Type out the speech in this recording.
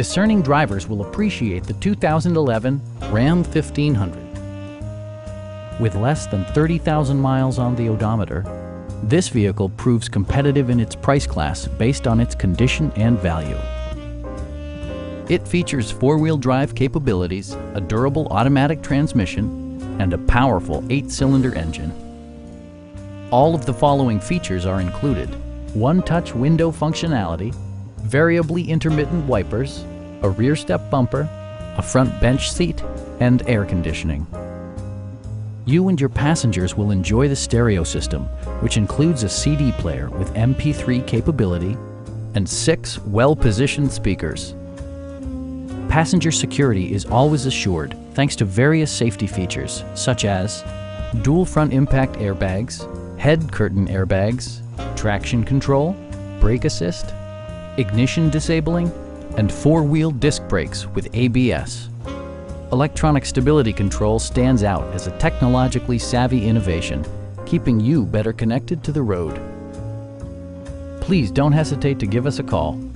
Discerning drivers will appreciate the 2011 Ram 1500. With less than 30,000 miles on the odometer, this vehicle proves competitive in its price class based on its condition and value. It features four-wheel drive capabilities, a durable automatic transmission, and a powerful 8-cylinder engine. All of the following features are included: one-touch window functionality, variably intermittent wipers, a rear step bumper, a front bench seat, and air conditioning. You and your passengers will enjoy the stereo system, which includes a CD player with MP3 capability and 6 well-positioned speakers. Passenger security is always assured thanks to various safety features such as dual front impact airbags, head curtain airbags, traction control, brake assist, ignition disabling, and four-wheel disc brakes with ABS. Electronic stability control stands out as a technologically savvy innovation, keeping you better connected to the road. Please don't hesitate to give us a call.